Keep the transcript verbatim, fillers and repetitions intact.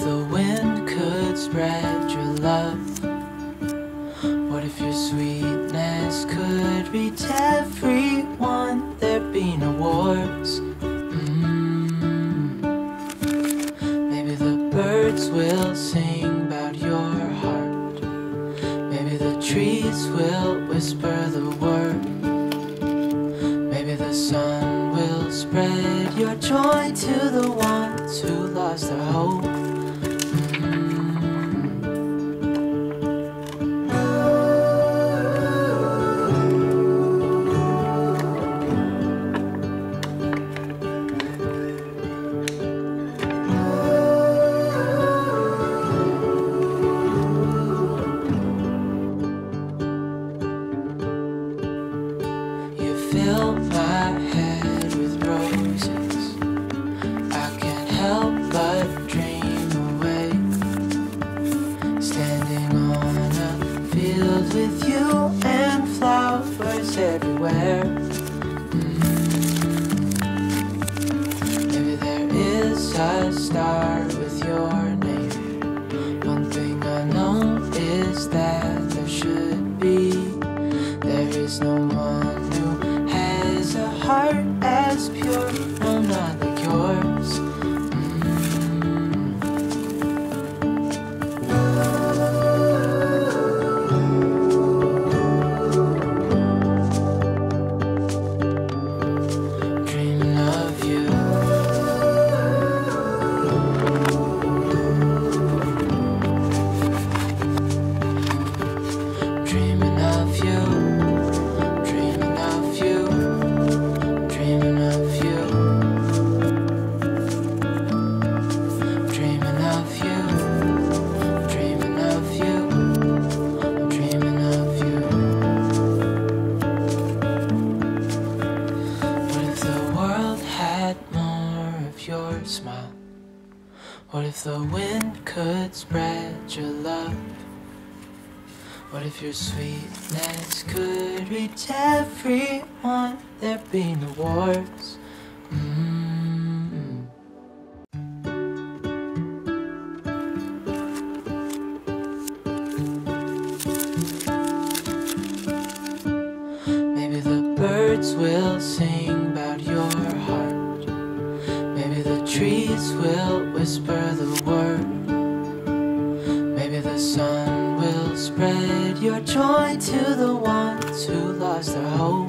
if the wind could spread your love? What if your sweetness could reach everyone? There'd be no wars. mm. Maybe the birds will sing about your heart. Maybe the trees will whisper the word. Maybe the sun will spread your joy to the ones who lost their hope. Fill my head with roses, I can't help but dream away. Standing on a field with you and flowers everywhere. mm. Maybe there is a star with your name. One thing I know is that there should be. There is no one a heart as pure, no, not like yours. mm. Dreaming of you, dreaming of you. Your smile. What if the wind could spread your love? What if your sweetness could reach everyone? There'd be no wars. mm. Maybe the birds will sing about your heart. Trees will whisper the word. Maybe the sun will spread your joy to the ones who lost their hope.